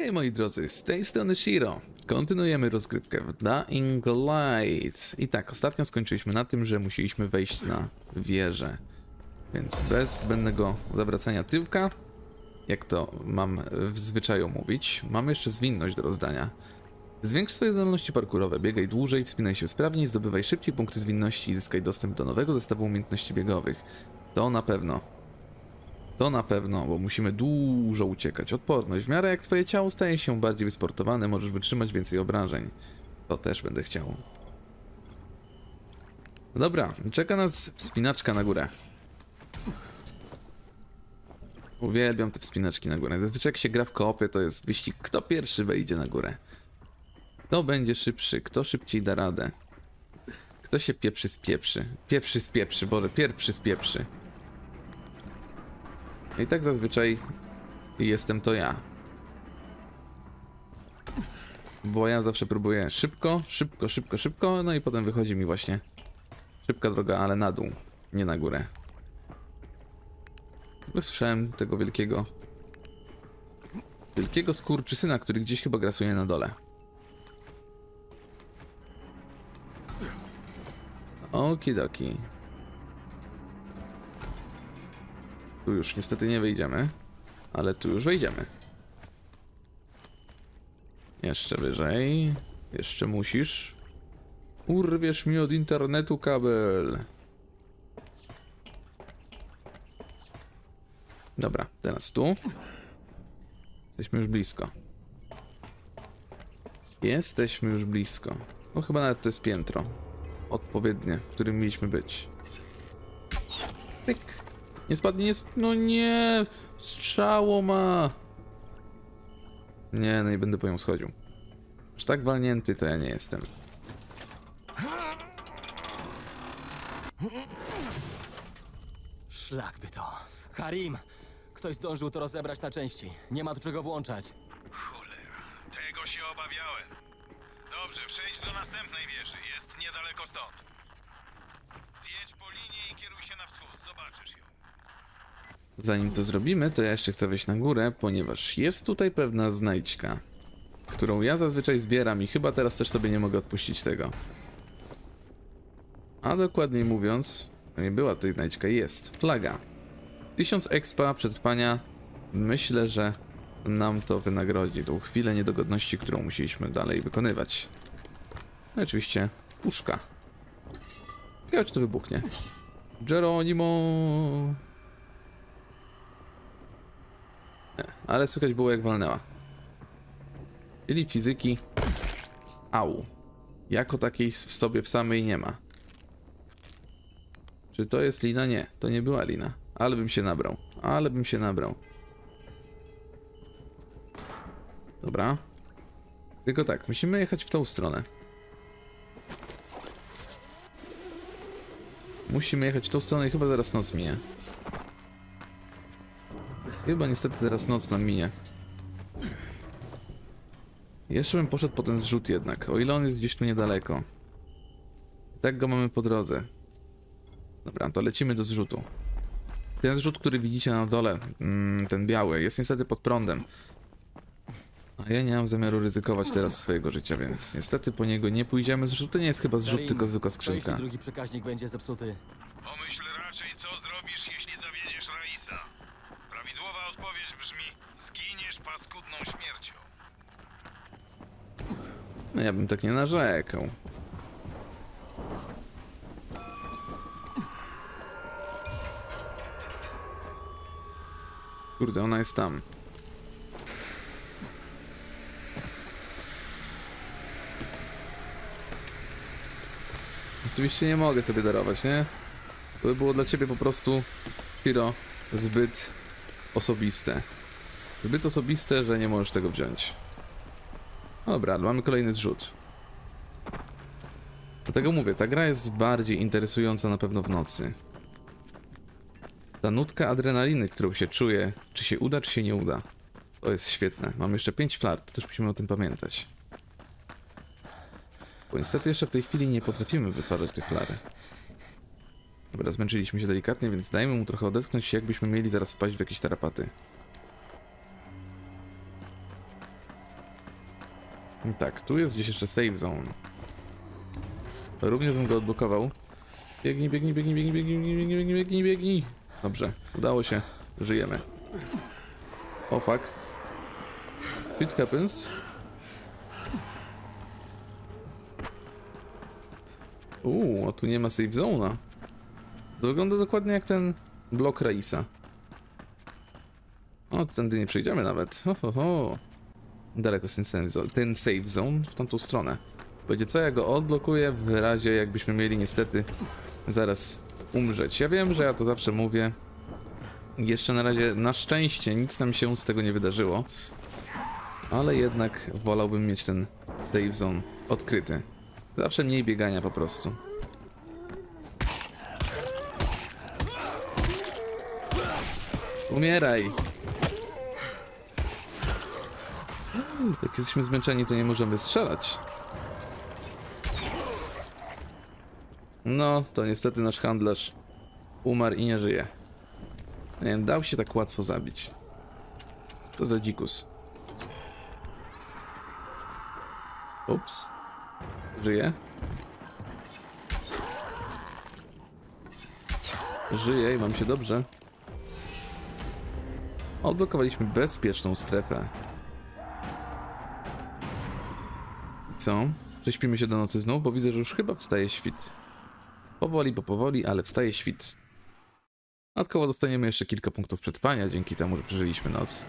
Hej moi drodzy, z tej strony Shiro. Kontynuujemy rozgrywkę w Dying Light. I tak, ostatnio skończyliśmy na tym, że musieliśmy wejść na wieżę. Więc bez zbędnego zawracania tyłka, jak to mam w zwyczaju mówić, mamy jeszcze zwinność do rozdania. Zwiększ swoje zdolności parkurowe, biegaj dłużej, wspinaj się sprawniej, zdobywaj szybciej punkty zwinności i zyskaj dostęp do nowego zestawu umiejętności biegowych. To na pewno, bo musimy dużo uciekać. Odporność. W miarę jak twoje ciało staje się bardziej wysportowane, możesz wytrzymać więcej obrażeń. To też będę chciał. Dobra, czeka nas wspinaczka na górę. Uwielbiam te wspinaczki na górę. Zazwyczaj jak się gra w koopie, to jest wyścig, kto pierwszy wejdzie na górę. Kto będzie szybszy, kto szybciej da radę. Kto się pierwszy spieprzy. I tak zazwyczaj jestem to ja. Bo ja zawsze próbuję szybko, no i potem wychodzi mi właśnie szybka droga, ale na dół, nie na górę. Słyszałem tego wielkiego skurczysyna, który gdzieś chyba grasuje na dole. Okidoki. Tu już niestety nie wejdziemy, ale tu już wejdziemy. Jeszcze wyżej. Jeszcze musisz. Urwiesz mi od internetu kabel. Dobra, teraz tu. Jesteśmy już blisko. No chyba nawet to jest piętro. Odpowiednie, w którym mieliśmy być. Pyk. Nie spadnie, no nie! Strzało ma! Nie, no i będę po nią schodził. Aż tak walnięty to ja nie jestem. Szlak by to. Karim! Ktoś zdążył to rozebrać na części. Nie ma do czego włączać. Cholera, tego się obawiałem. Dobrze, przejdź do następnej wieży. Jest niedaleko stąd. Zjedź po linii i kieruj się na wschód. Zobaczysz ją. Zanim to zrobimy, to ja jeszcze chcę wejść na górę, ponieważ jest tutaj pewna znajdźka, którą ja zazwyczaj zbieram i chyba teraz też sobie nie mogę odpuścić tego. A dokładniej mówiąc, no nie była tutaj znajdźka, jest flaga. 1000 expa przetrwania, myślę, że nam to wynagrodzi tą chwilę niedogodności, którą musieliśmy dalej wykonywać. No i oczywiście puszka. Ciekawe, czy to wybuchnie. Geronimo! Ale słychać było jak walnęła. Czyli fizyki. Au. Jako takiej w sobie w samej nie ma. Czy to jest lina? Nie, to nie była lina. Ale bym się nabrał. Dobra. Tylko tak, musimy jechać w tą stronę. I chyba zaraz noc minie. Jeszcze bym poszedł po ten zrzut jednak, o ile on jest gdzieś tu niedaleko. Tak go mamy po drodze. Dobra, to lecimy do zrzutu. Ten zrzut, który widzicie na dole, ten biały, jest niestety pod prądem. A ja nie mam zamiaru ryzykować teraz swojego życia, więc niestety po niego nie pójdziemy. Zrzut to nie jest chyba zrzut, tylko zwykła skrzynka. Drugi przekaźnik będzie zepsuty. Pomyśl raczej, co zrobisz, jeśli zawiedziesz Raisa. Prawidłowa odpowiedź brzmi: zginiesz paskudną śmiercią. No ja bym tak nie narzekał. Kurde, ona jest tam. Oczywiście nie mogę sobie darować, nie? To by było dla ciebie po prostu, Shiro, zbyt osobiste. Zbyt osobiste, że nie możesz tego wziąć. Dobra, mamy kolejny zrzut. Dlatego mówię, ta gra jest bardziej interesująca na pewno w nocy. Ta nutka adrenaliny, którą się czuje, czy się uda, czy się nie uda. To jest świetne. Mam jeszcze 5 flart, też musimy o tym pamiętać. Bo niestety jeszcze w tej chwili nie potrafimy wytwarzać tych flary. Dobra, zmęczyliśmy się delikatnie, więc dajmy mu trochę odetchnąć się, jakbyśmy mieli zaraz wpaść w jakieś tarapaty. Tak, tu jest gdzieś jeszcze save zone. Również bym go odblokował. Biegnij, biegnij, biegnij, biegnij, biegnij, biegnij, biegnij, biegnij, biegnij. Dobrze, udało się. Żyjemy. O fuck. It happens. A tu nie ma save zone'a. To wygląda dokładnie jak ten blok Raisa. O, tędy nie przejdziemy nawet. Daleko jest ten save zone w tamtą stronę. Będzie co, ja go odblokuję w razie jakbyśmy mieli niestety zaraz umrzeć. Ja wiem, że ja to zawsze mówię. Jeszcze na razie, na szczęście, nic nam się z tego nie wydarzyło. Ale jednak wolałbym mieć ten save zone odkryty. Zawsze mniej biegania po prostu. Umieraj! Jak jesteśmy zmęczeni, to nie możemy strzelać. No, to niestety nasz handlarz umarł i nie żyje. Nie wiem, dał się tak łatwo zabić. To za dzikus. Ups. Żyje. Żyje i mam się dobrze. Odblokowaliśmy bezpieczną strefę. Co? Prześpimy się do nocy znów, bo widzę, że już chyba wstaje świt. Powoli, bo powoli, ale wstaje świt. Dodatkowo dostaniemy jeszcze kilka punktów przetrwania dzięki temu, że przeżyliśmy noc.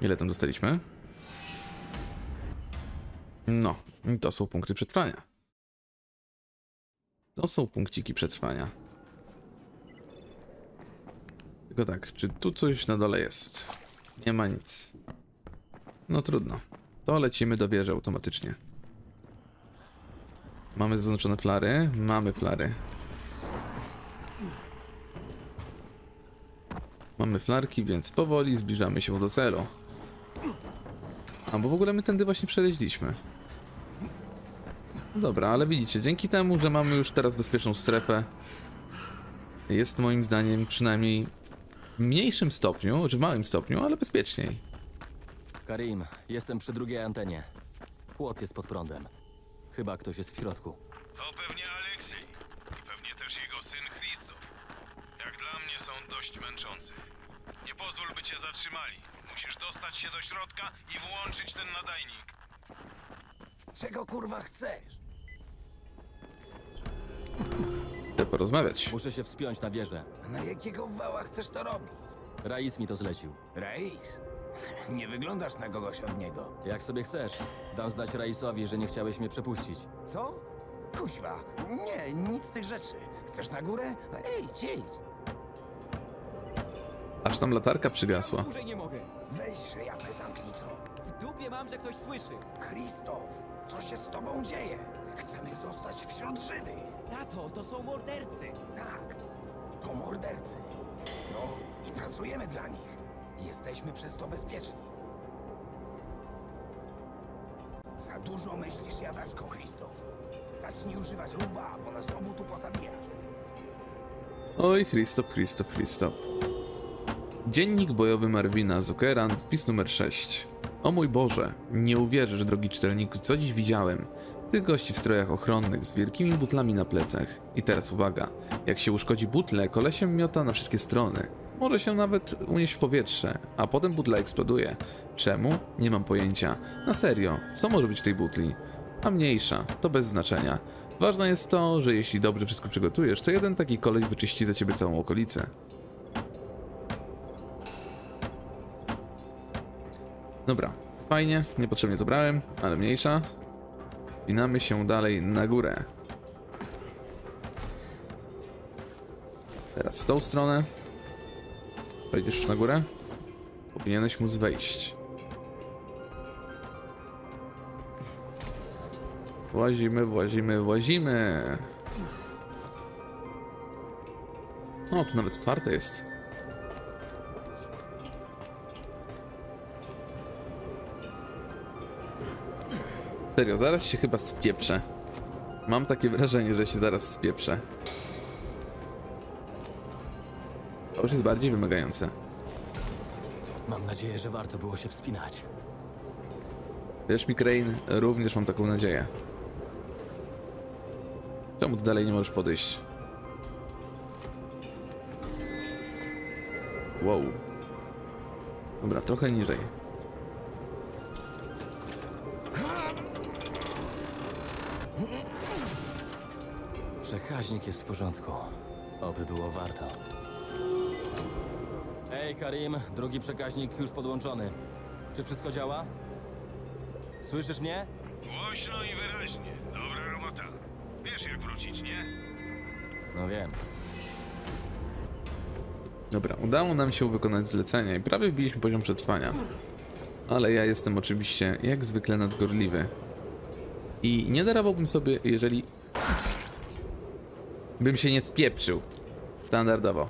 Ile tam dostaliśmy? No, to są punkty przetrwania. To są punkciki przetrwania. Tylko tak, czy tu coś na dole jest? Nie ma nic. No trudno. To lecimy do wieży automatycznie. Mamy zaznaczone flary? Mamy flary. Mamy flarki, więc powoli zbliżamy się do celu. A bo w ogóle my tędy właśnie przeleźliśmy. Dobra, ale widzicie, dzięki temu, że mamy już teraz bezpieczną strefę, jest moim zdaniem przynajmniej w mniejszym stopniu, czy w małym stopniu, ale bezpieczniej. Karim, jestem przy drugiej antenie. Płot jest pod prądem. Chyba ktoś jest w środku. To pewnie Aleksiej. I pewnie też jego syn Christoph. Jak dla mnie są dość męczący. Nie pozwól, by cię zatrzymali. Musisz dostać się do środka i włączyć ten nadajnik. Czego kurwa chcesz? Chcę porozmawiać. Muszę się wspiąć na wieżę. Na jakiego wała chcesz to robić? Rais mi to zlecił. Rais? Nie wyglądasz na kogoś od niego. Jak sobie chcesz. Dam znać Raisowi, że nie chciałeś mnie przepuścić. Co? Kuźwa, nie, nic z tych rzeczy. Chcesz na górę? Ej, idź. Aż tam latarka przygasła. Dłużej nie mogę. Weź ryjapę zamknicą. W dupie mam, że ktoś słyszy. Christoph, co się z tobą dzieje? Chcemy zostać wśród żywych. Tato, to są mordercy. Tak, to mordercy. No i pracujemy dla nich. Jesteśmy przez to bezpieczni. Za dużo myślisz, jadaczko, Christoph. Zacznij używać ruba, bo nas obu tu pozabijasz. Oj, Christoph. Dziennik bojowy Marwina Zuckeran, wpis numer 6. O mój Boże, nie uwierzysz, drogi czytelniku, co dziś widziałem. Tych gości w strojach ochronnych, z wielkimi butlami na plecach. I teraz uwaga, jak się uszkodzi butle, kolesiem miota na wszystkie strony. Może się nawet unieść w powietrze, a potem butla eksploduje. Czemu? Nie mam pojęcia. Na serio, co może być w tej butli? A mniejsza, to bez znaczenia. Ważne jest to, że jeśli dobrze wszystko przygotujesz, to jeden taki koleś wyczyści za ciebie całą okolicę. Dobra, fajnie, niepotrzebnie to brałem, ale mniejsza. Wspinamy się dalej na górę. Teraz w tą stronę. Wejdziesz na górę? Powinieneś móc wejść. Włazimy, włazimy, włazimy. O, tu nawet otwarte jest. Serio, zaraz się chyba spieprzę. Mam takie wrażenie, że się zaraz spieprzę. To już jest bardziej wymagające. Mam nadzieję, że warto było się wspinać. Wierz mi, Crane, również mam taką nadzieję. Czemu ty dalej nie możesz podejść? Wow. Dobra, trochę niżej. Przekaźnik jest w porządku. Oby było warto. Hej, Karim, drugi przekaźnik już podłączony. Czy wszystko działa? Słyszysz mnie? Głośno i wyraźnie. Dobra robota. Wiesz, jak wrócić, nie? No wiem. Dobra, udało nam się wykonać zlecenie i prawie wbiliśmy poziom przetrwania. Ale ja jestem oczywiście, jak zwykle, nadgorliwy. I nie darowałbym sobie, jeżeli... bym się nie spieprzył. Standardowo.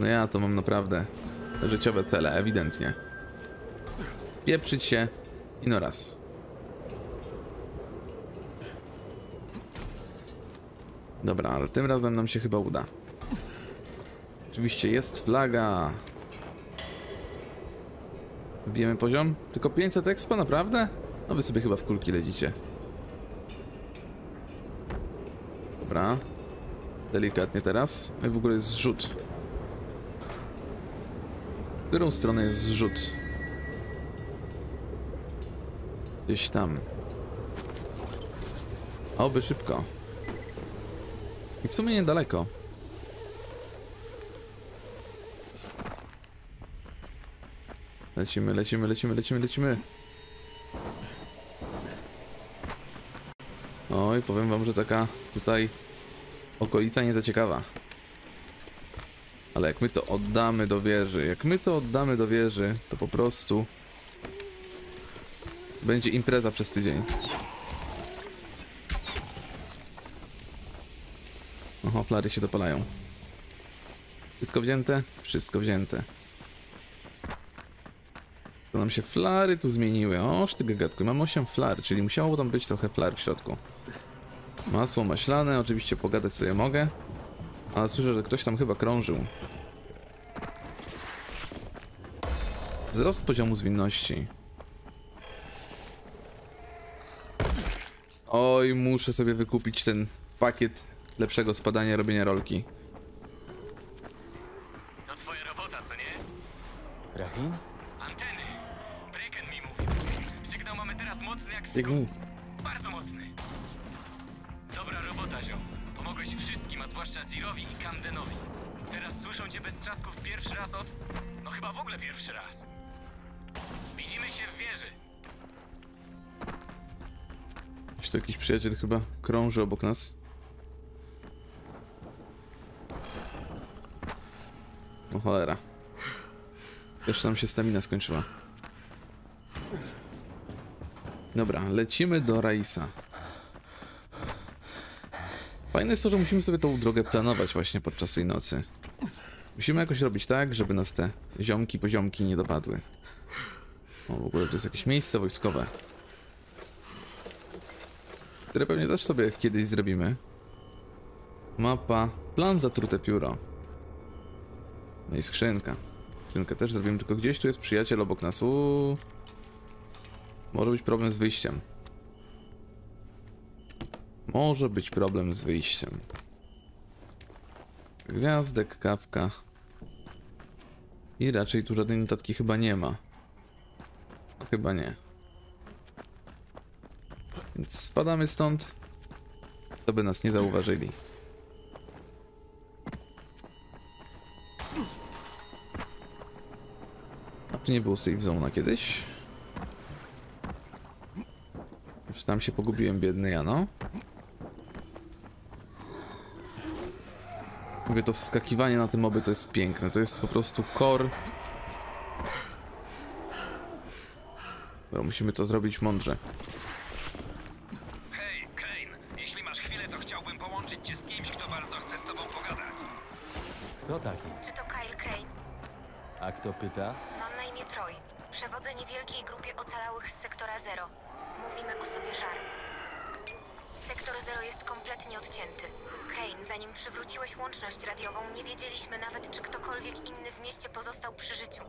No ja to mam naprawdę życiowe cele, ewidentnie. Spieprzyć się i no raz. Dobra, ale tym razem nam się chyba uda. Oczywiście jest flaga. Wbijemy poziom? Tylko 500 expo, naprawdę? No wy sobie chyba w kulki lecicie. Dobra. Delikatnie teraz. No i w ogóle jest zrzut. W którą stronę jest zrzut? Gdzieś tam. Oby szybko. I w sumie niedaleko. Lecimy, lecimy, lecimy, lecimy, lecimy. Oj, powiem wam, że taka tutaj okolica nie za ciekawa. Ale jak my to oddamy do wieży, to po prostu będzie impreza przez tydzień. Oho, flary się dopalają. Wszystko wzięte? Wszystko wzięte. To nam się flary tu zmieniły. Oż ty gagatku, mam 8 flar, czyli musiało tam być trochę flar w środku. Masło maślane, oczywiście pogadać sobie mogę. Ale słyszę, że ktoś tam chyba krążył. Wzrost poziomu zwinności. Oj, muszę sobie wykupić ten pakiet lepszego spadania, robienia rolki. To twoja robota, co nie? Rahim? Anteny! Brecken mi mówi. Sygnał mamy teraz mocny jak stół. Bardzo mocny. Dobra robota, ziom. Pomogłeś wszystkim, a zwłaszcza Zirowi i Camdenowi. Teraz słyszą cię bez trzasków pierwszy raz od... no chyba w ogóle pierwszy raz. Widzimy się w wieży. Czy to jakiś przyjaciel chyba krąży obok nas? O cholera. Jeszcze nam się stamina skończyła. Dobra, lecimy do Raisa. Fajne jest to, że musimy sobie tą drogę planować właśnie podczas tej nocy. Musimy jakoś robić tak, żeby nas te ziomki poziomki nie dopadły. O, w ogóle to jest jakieś miejsce wojskowe. Które pewnie też sobie kiedyś zrobimy. Mapa, plan zatrute pióro. No i skrzynka. Skrzynkę też zrobimy, tylko gdzieś tu jest przyjaciel obok nas. Uuu. Może być problem z wyjściem. Gwiazdek, kawka. I raczej tu żadnej notatki chyba nie ma. No, chyba nie. Więc spadamy stąd, co by nas nie zauważyli. A tu nie było save zone kiedyś? Już tam się pogubiłem, biedny Jano. Mówię, to wskakiwanie na te moby to jest piękne, to jest po prostu core. Bo musimy to zrobić mądrze. Kto taki? Czy to Kyle Crane? A kto pyta? Mam na imię Troy. Przewodzę niewielkiej grupie ocalałych z sektora 0. Mówimy o sobie żar. Sektor 0 jest kompletnie odcięty. Crane, zanim przywróciłeś łączność radiową, nie wiedzieliśmy nawet, czy ktokolwiek inny w mieście pozostał przy życiu.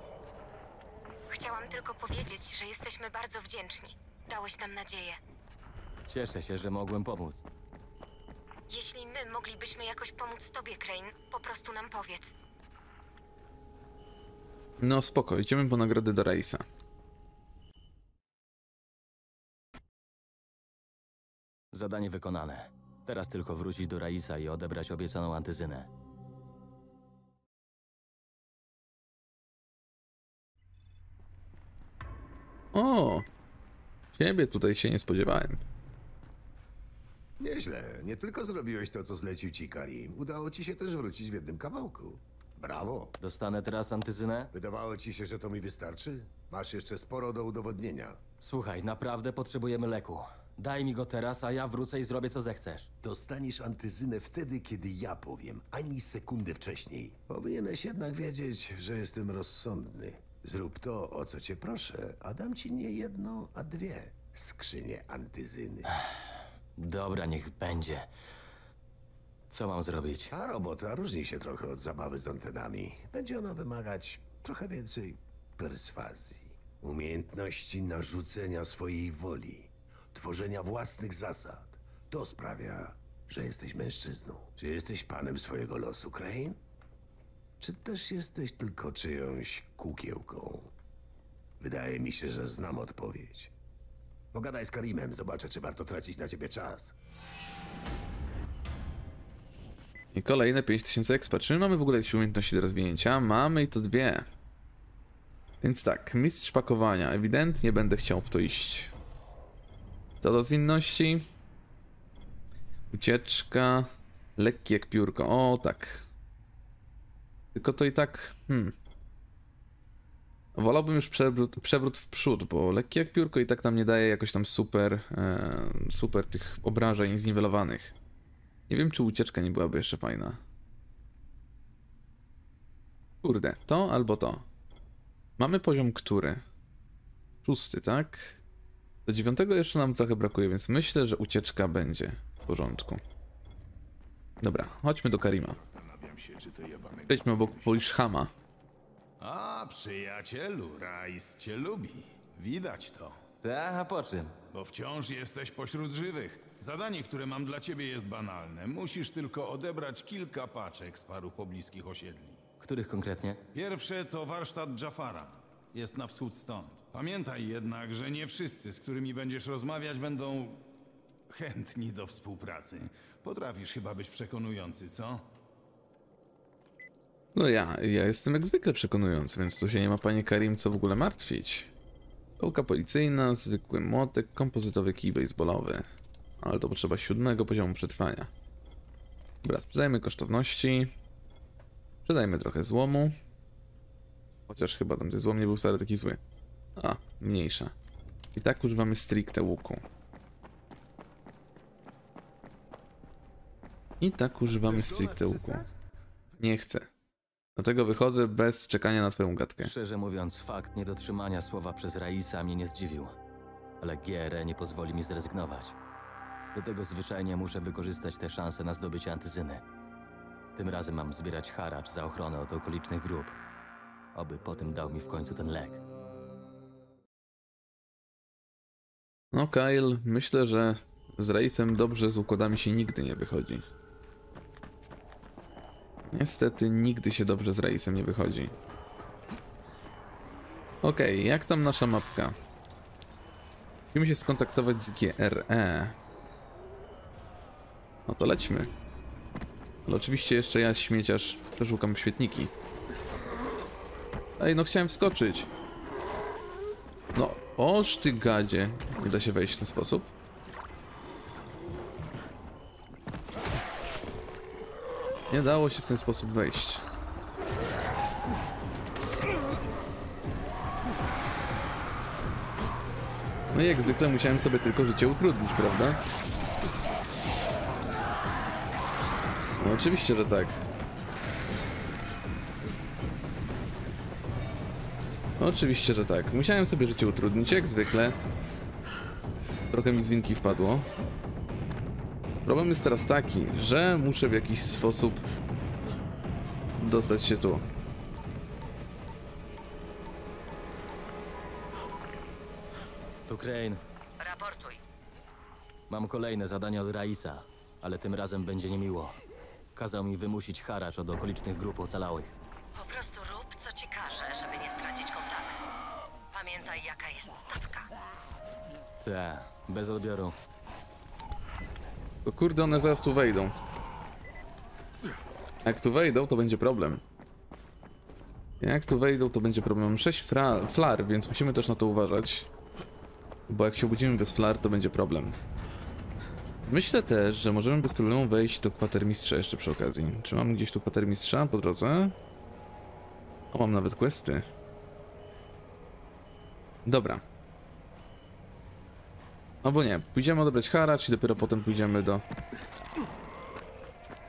Chciałam Chciałem tylko powiedzieć, że jesteśmy bardzo wdzięczni. Dałeś nam nadzieję. Cieszę się, że mogłem pomóc. Jeśli my moglibyśmy jakoś pomóc tobie, Crane, po prostu nam powiedz. No spoko, idziemy po nagrodę do Raisa. Zadanie wykonane. Teraz tylko wrócić do Raisa i odebrać obiecaną antyzynę. O! Ciebie tutaj się nie spodziewałem. Nieźle. Nie tylko zrobiłeś to, co zlecił ci Karim. Udało ci się też wrócić w jednym kawałku. Brawo. Dostanę teraz antyzynę? Wydawało ci się, że to mi wystarczy? Masz jeszcze sporo do udowodnienia. Słuchaj, naprawdę potrzebujemy leku. Daj mi go teraz, a ja wrócę i zrobię, co zechcesz. Dostaniesz antyzynę wtedy, kiedy ja powiem, ani sekundy wcześniej. Powinieneś jednak wiedzieć, że jestem rozsądny. Zrób to, o co cię proszę, a dam ci nie jedną, a dwie skrzynie antyzyny. Dobra, niech będzie. Co mam zrobić? Ta robota różni się trochę od zabawy z antenami. Będzie ona wymagać trochę więcej perswazji. Umiejętności narzucenia swojej woli. Tworzenia własnych zasad. To sprawia, że jesteś mężczyzną. Czy jesteś panem swojego losu, Crane? Czy też jesteś tylko czyjąś kukiełką? Wydaje mi się, że znam odpowiedź. Pogadaj z Karimem, zobaczę, czy warto tracić na ciebie czas. I kolejne 5000 expa. Czy mamy w ogóle jakieś umiejętności do rozwinięcia? Mamy i to dwie. Więc tak, mistrz pakowania. Ewidentnie będę chciał w to iść. Co do zwinności. Ucieczka. Lekki jak piórko. O, tak. Tylko to i tak... Wolałbym już przewrót w przód, bo lekki jak piórko i tak nam nie daje jakoś tam super tych obrażeń zniwelowanych. Nie wiem, czy ucieczka nie byłaby jeszcze fajna. Kurde, to albo to. Mamy poziom który? 6, tak? Do 9 jeszcze nam trochę brakuje, więc myślę, że ucieczka będzie w porządku. Dobra, chodźmy do Karima. Wejdźmy obok Poliszhama. A, przyjacielu, Rais cię lubi. Widać to. Tak, a po czym? Bo wciąż jesteś pośród żywych. Zadanie, które mam dla ciebie, jest banalne. Musisz tylko odebrać kilka paczek z paru pobliskich osiedli. Których konkretnie? Pierwsze to warsztat Jafara. Jest na wschód stąd. Pamiętaj jednak, że nie wszyscy, z którymi będziesz rozmawiać, będą chętni do współpracy. Potrafisz chyba być przekonujący, co? No ja jestem jak zwykle przekonujący, więc tu się nie ma, panie Karim, co w ogóle martwić. Kołka policyjna, zwykły młotek, kompozytowy kij baseballowy. Ale to potrzeba 7 poziomu przetrwania. Dobra, sprzedajmy kosztowności. Sprzedajmy trochę złomu. Chociaż chyba tamten złom nie był wcale taki zły. A, mniejsza. I tak używamy stricte łuku. Nie chcę. Dlatego wychodzę bez czekania na twoją gadkę. Szczerze mówiąc, fakt niedotrzymania słowa przez Raisa mnie nie zdziwił. Ale GRE nie pozwoli mi zrezygnować. Do tego zwyczajnie muszę wykorzystać te szanse na zdobycie antyzyny. Tym razem mam zbierać haracz za ochronę od okolicznych grup. Oby potem dał mi w końcu ten lek. No Kyle, myślę, że z Raisem dobrze z układami się nigdy nie wychodzi. Niestety nigdy się dobrze z Raisem nie wychodzi. Okej, jak tam nasza mapka? Musimy się skontaktować z GRE. No to lećmy. Ale oczywiście jeszcze ja, śmieciarz, przeszukam świetniki. Ej, no chciałem wskoczyć. No, oż ty gadzie. Nie da się wejść w ten sposób. Nie dało się w ten sposób wejść. No i jak zwykle musiałem sobie tylko życie utrudnić, prawda? No oczywiście, że tak. Oczywiście, że tak. Musiałem sobie życie utrudnić, jak zwykle. Trochę mi z winki wpadło. Problem jest teraz taki, że muszę w jakiś sposób dostać się tu. Tu Crane. Raportuj. Mam kolejne zadanie od Raisa, ale tym razem będzie niemiło. Kazał mi wymusić haracz od okolicznych grup ocalałych. Po prostu rób, co ci każe, żeby nie stracić kontaktu. Pamiętaj, jaka jest stawka. Te, bez odbioru. Bo kurde, one zaraz tu wejdą. Jak tu wejdą, to będzie problem. Jak tu wejdą, to będzie problem. 6 flar, więc musimy też na to uważać. Bo jak się obudzimy bez flar, to będzie problem. Myślę też, że możemy bez problemu wejść do kwatermistrza jeszcze przy okazji. Czy mam gdzieś tu kwatermistrza po drodze? O, mam nawet questy. Dobra. Albo nie, pójdziemy odebrać haracz i dopiero potem pójdziemy do...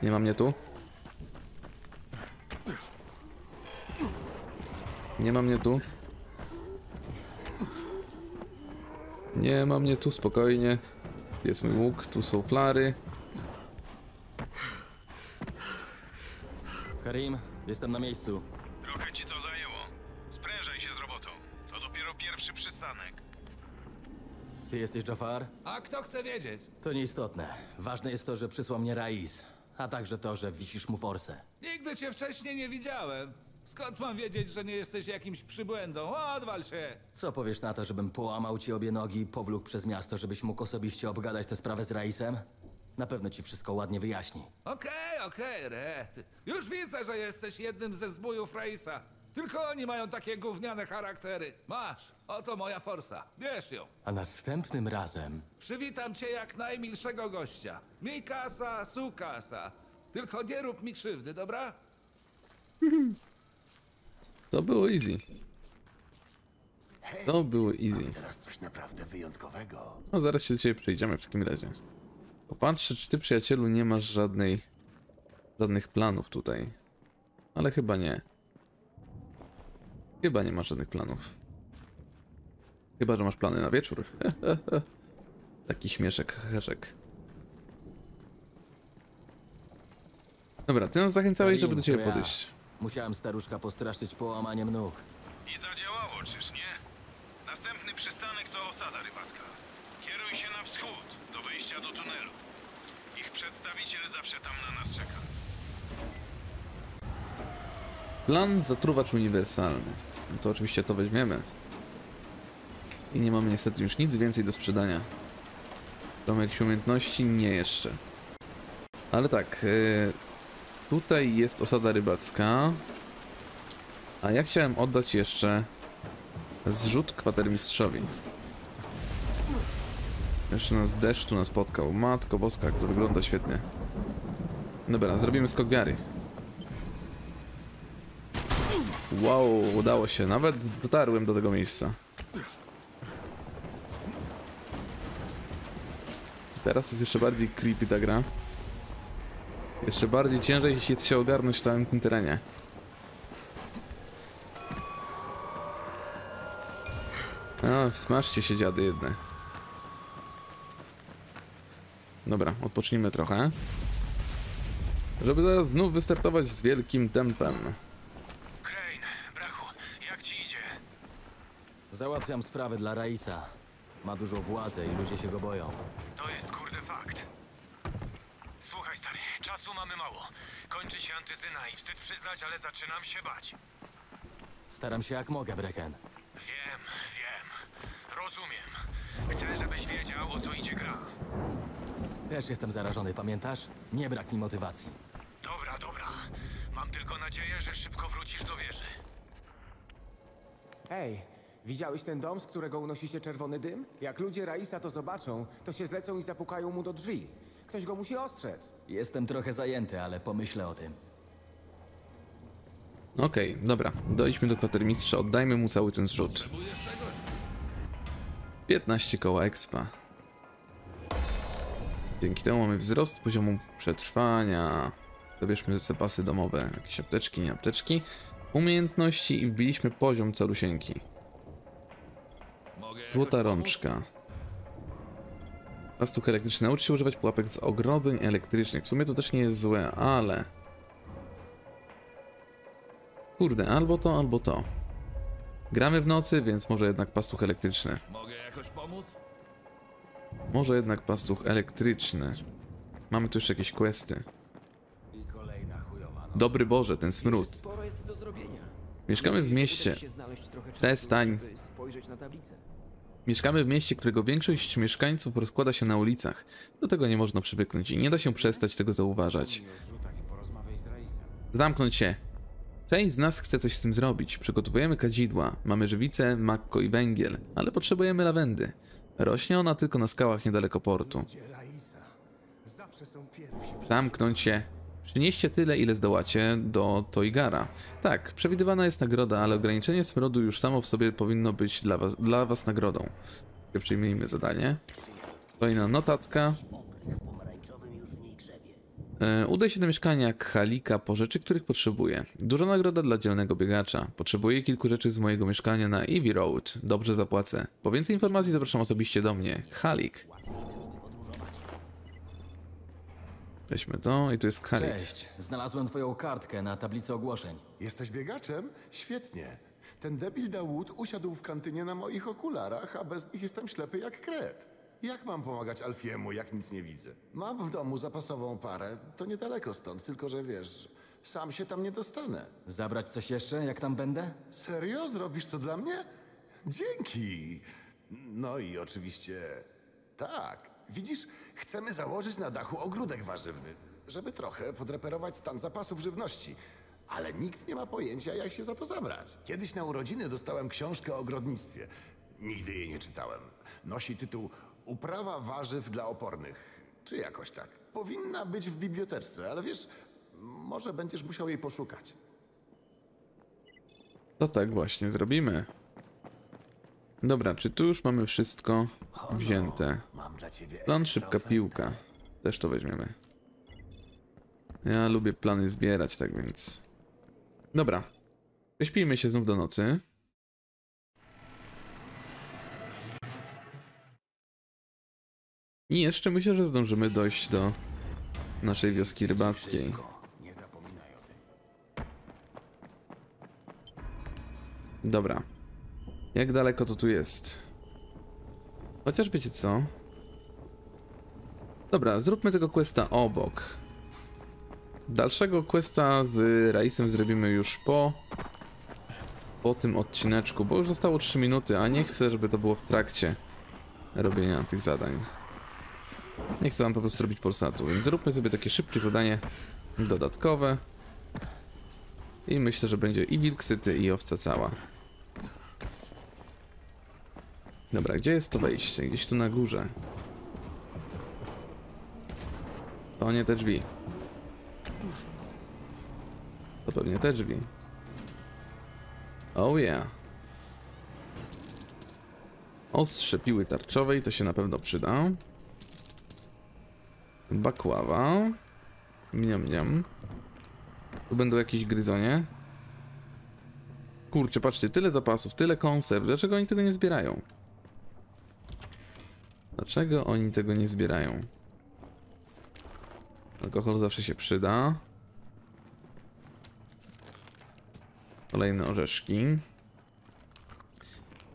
Nie ma mnie tu? Nie ma mnie tu? Nie ma mnie tu, spokojnie. Jest mój łuk, tu są flary. Karim, jestem na miejscu. Trochę ci to zajęło. Sprężaj się z robotą. To dopiero pierwszy przystanek. Ty jesteś Jafar? A kto chce wiedzieć? To nieistotne. Ważne jest to, że przysłał mnie Rais, a także to, że wisisz mu forsę. Nigdy cię wcześniej nie widziałem. Skąd mam wiedzieć, że nie jesteś jakimś przybłędą? Odwal się! Co powiesz na to, żebym połamał ci obie nogi i powlókł przez miasto, żebyś mógł osobiście obgadać tę sprawę z Raisem? Na pewno ci wszystko ładnie wyjaśni. Okej, Red. Już widzę, że jesteś jednym ze zbójów Raisa. Tylko oni mają takie gówniane charaktery. Masz, oto moja forsa. Bierz ją. A następnym razem... Przywitam cię jak najmilszego gościa. Mi kasa, su kasa. Tylko nie rób mi krzywdy, dobra? To było easy. To było easy. Mam teraz coś naprawdę wyjątkowego. No zaraz się do ciebie przyjdziemy w takim razie. Popatrzę, czy ty, przyjacielu, nie masz żadnych planów tutaj. Ale chyba nie. Chyba nie masz żadnych planów. Chyba, że masz plany na wieczór. Taki śmieszek, heheszek. Dobra, ty nas zachęcałeś, żeby do ciebie podejść. Musiałem staruszka postraszyć połamaniem nóg. I zadziałało, czyż nie? Następny przystanek to osada rybacka. Kieruj się na wschód, do wejścia do tunelu. Ich przedstawiciel zawsze tam na nas czeka. Plan zatruwacz uniwersalny. No to oczywiście to weźmiemy. I nie mamy niestety już nic więcej do sprzedania. Domek umiejętności nie jeszcze. Ale tak... Tutaj jest osada rybacka. A ja chciałem oddać jeszcze zrzut kwatermistrzowi. Jeszcze nas deszcz tu nas spotkał. Matko boska, jak to wygląda świetnie. Dobra, zrobimy skok wiary. Wow, udało się. Nawet dotarłem do tego miejsca. Teraz jest jeszcze bardziej creepy ta gra. Jeszcze bardziej ciężej jest się ogarnąć w całym tym terenie. No, smażcie się, dziady jedne. Dobra, odpocznijmy trochę. Żeby zaraz znów wystartować z wielkim tempem. Crane, brachu, jak ci idzie? Załatwiam sprawę dla Raisa. Ma dużą władzę i ludzie się go boją. To jest kurde fakt. Słuchaj, stary, czasu mamy mało. Kończy się antyzyna i wstyd przyznać, ale zaczynam się bać. Staram się jak mogę, Brecken. Wiem. Rozumiem. Chcę, żebyś wiedział, o co idzie gra. Też jestem zarażony, pamiętasz? Nie brak mi motywacji. Dobra. Mam tylko nadzieję, że szybko wrócisz do wieży. Hej, widziałeś ten dom, z którego unosi się czerwony dym? Jak ludzie Raisa to zobaczą, to się zlecą i zapukają mu do drzwi. Ktoś go musi ostrzec. Jestem trochę zajęty, ale pomyślę o tym. Okej, dobra. Dojdźmy do kwatermistrza, oddajmy mu cały ten zrzut. 15 koła expa. Dzięki temu mamy wzrost poziomu przetrwania. Zabierzmy zapasy domowe, jakieś apteczki, nie apteczki. Umiejętności i wbiliśmy poziom calusieńki. Złota rączka. Pastuch elektryczny. Nauczy się używać pułapek z ogrodzeń elektrycznych. W sumie to też nie jest złe, ale... Kurde, albo to, albo to. Gramy w nocy, więc może jednak pastuch elektryczny. Mogę jakoś pomóc? Może jednak pastuch elektryczny. Mamy tu jeszcze jakieś questy. Dobry Boże, ten smród. Mieszkamy w mieście. Przestań. Mieszkamy w mieście, którego większość mieszkańców rozkłada się na ulicach. Do tego nie można przywyknąć i nie da się przestać tego zauważać. Zamknąć się. Część z nas chce coś z tym zrobić. Przygotowujemy kadzidła, mamy żywicę, makko i węgiel, ale potrzebujemy lawendy. Rośnie ona tylko na skałach niedaleko portu. Zamknąć się. Przynieście tyle, ile zdołacie do Toygara. Tak, przewidywana jest nagroda, ale ograniczenie smrodu już samo w sobie powinno być dla was nagrodą. Przyjmijmy zadanie. Kolejna notatka. Udaj się do mieszkania Khalika po rzeczy, których potrzebuje. Duża nagroda dla dzielnego biegacza. Potrzebuję kilku rzeczy z mojego mieszkania na Ivy Road. Dobrze zapłacę. Po więcej informacji zapraszam osobiście do mnie. Khalik. Weźmy to i tu jest Khalik. Cześć. Znalazłem twoją kartkę na tablicy ogłoszeń. Jesteś biegaczem? Świetnie. Ten debil Dawood usiadł w kantynie na moich okularach, a bez nich jestem ślepy jak kret. Jak mam pomagać Alfiemu, jak nic nie widzę? Mam w domu zapasową parę, to niedaleko stąd, tylko że wiesz, sam się tam nie dostanę. Zabrać coś jeszcze, jak tam będę? Serio? Zrobisz to dla mnie? Dzięki! No i oczywiście... Tak, widzisz, chcemy założyć na dachu ogródek warzywny, żeby trochę podreperować stan zapasów żywności. Ale nikt nie ma pojęcia, jak się za to zabrać. Kiedyś na urodziny dostałem książkę o ogrodnictwie. Nigdy jej nie czytałem. Nosi tytuł... Uprawa warzyw dla opornych, czy jakoś tak. Powinna być w biblioteczce, ale wiesz, może będziesz musiał jej poszukać. To tak właśnie zrobimy. Dobra, czy tu już mamy wszystko wzięte? Plan szybka piłka. Też to weźmiemy. Ja lubię plany zbierać, tak więc... Dobra, wyśpijmy się znów do nocy. I jeszcze myślę, że zdążymy dojść do naszej wioski rybackiej. Dobra. Jak daleko to tu jest? Chociaż wiecie co? Dobra, zróbmy tego questa obok. Dalszego questa z Raisem zrobimy już po tym odcineczku, bo już zostało 3 minuty, a nie chcę, żeby to było w trakcie robienia tych zadań. Nie chcę wam po prostu robić polsatu, więc zróbmy sobie takie szybkie zadanie dodatkowe. I myślę, że będzie i wilk syty, i owca cała. Dobra, gdzie jest to wejście? Gdzieś tu na górze. To nie te drzwi. To pewnie te drzwi. Oh yeah. Ostrze piły tarczowej, to się na pewno przyda. Bakława. Miam, miam. Tu będą jakieś gryzonie. Kurczę, patrzcie, tyle zapasów, tyle konserw. Dlaczego oni tego nie zbierają? Dlaczego oni tego nie zbierają? Alkohol zawsze się przyda. Kolejne orzeszki.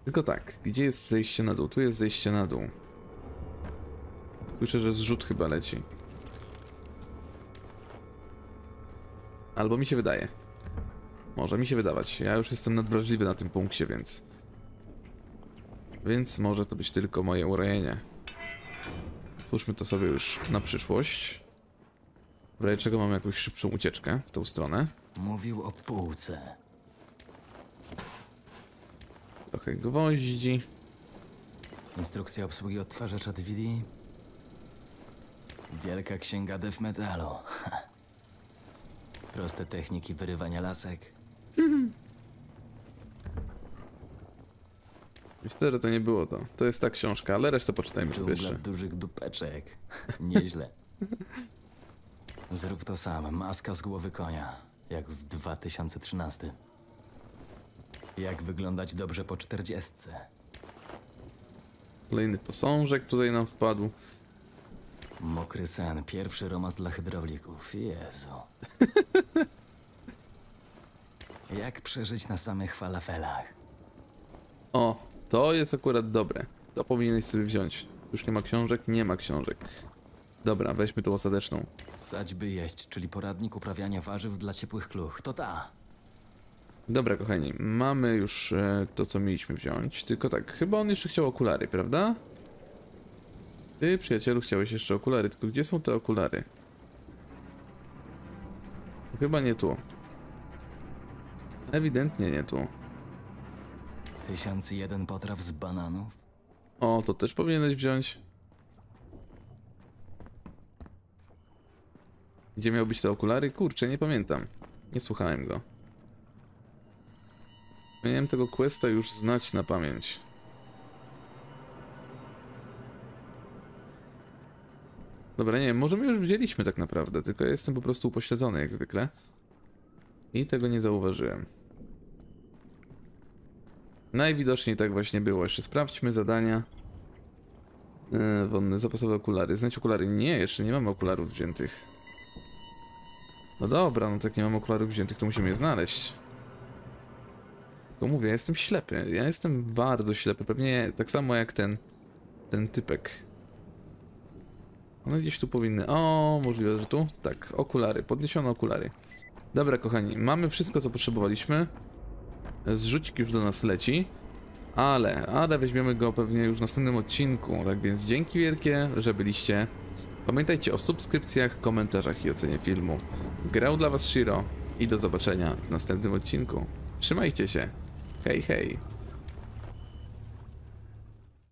Tylko tak, gdzie jest zejście na dół? Tu jest zejście na dół. Słyszę, że zrzut chyba leci. Albo mi się wydaje. Może mi się wydawać. Ja już jestem nadwrażliwy na tym punkcie, więc... Więc może to być tylko moje urojenie. Twórzmy to sobie już na przyszłość. W razie czego mam jakąś szybszą ucieczkę w tą stronę. Mówił o półce. Trochę gwoździ. Instrukcja obsługi odtwarzacza DVD. Wielka księga death metalu. Proste techniki wyrywania lasek. Myślę, że to nie było to. To jest ta książka, ale resztę poczytajmy sobie jeszcze. Dużych dupeczek. Nieźle. Zrób to sam. Maska z głowy konia. Jak w 2013. Jak wyglądać dobrze po 40. Kolejny posążek tutaj nam wpadł. Mokry sen, pierwszy romans dla hydraulików. Jezu. Jak przeżyć na samych falafelach? O, to jest akurat dobre. To powinieneś sobie wziąć. Już nie ma książek? Nie ma książek. Dobra, weźmy tą ostateczną. Saćby jeść, czyli poradnik uprawiania warzyw dla ciepłych kluch. To ta. Dobra, kochani. Mamy już to, co mieliśmy wziąć. Tylko tak, chyba on jeszcze chciał okulary, prawda? Ty, przyjacielu, chciałeś jeszcze okulary. Tylko gdzie są te okulary? Chyba nie tu. Ewidentnie nie tu. 1001 potraw z bananów? O, to też powinieneś wziąć. Gdzie miał być te okulary? Kurczę, nie pamiętam. Nie słuchałem go. Miałem tego questa już znać na pamięć. Dobra, nie wiem, może my już widzieliśmy tak naprawdę, tylko ja jestem po prostu upośledzony jak zwykle. I tego nie zauważyłem. Najwidoczniej tak właśnie było. Jeszcze sprawdźmy zadania. Wonne, zapasowe okulary. Znajdź okulary. Nie, jeszcze nie mamy okularów wziętych. No dobra, no tak nie mam okularów wziętych, to musimy je znaleźć. Tylko mówię, ja jestem ślepy. Ja jestem bardzo ślepy. Pewnie tak samo jak ten typek. One gdzieś tu powinny... O, możliwe, że tu? Tak, okulary. Podniesiono okulary. Dobra, kochani. Mamy wszystko, co potrzebowaliśmy. Zrzucik już do nas leci. Ale weźmiemy go pewnie już w następnym odcinku. Tak więc dzięki wielkie, że byliście. Pamiętajcie o subskrypcjach, komentarzach i ocenie filmu. Grał dla was Shiro i do zobaczenia w następnym odcinku. Trzymajcie się. Hej, hej.